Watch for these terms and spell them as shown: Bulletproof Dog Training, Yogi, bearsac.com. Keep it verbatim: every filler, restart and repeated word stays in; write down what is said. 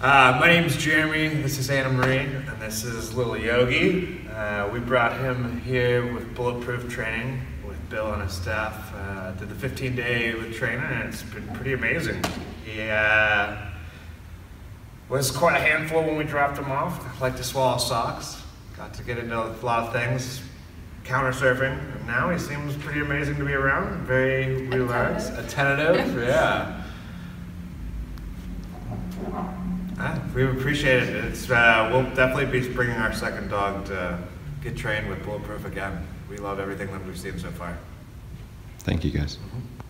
Uh, my name is Jeremy, this is Anna Marie, and this is little Yogi. Uh, we brought him here with Bulletproof Training with Bill and his staff. Uh, did the fifteen day with training, and it's been pretty amazing. He uh, was quite a handful when we dropped him off. Liked to swallow socks, got to get into a lot of things, counter surfing, and now he seems pretty amazing to be around, very relaxed, attentive, attentive yeah. Ah, we appreciate it. It's, uh, we'll definitely be bringing our second dog to get trained with Bulletproof again. We love everything that we've seen so far. Thank you, guys. Mm-hmm.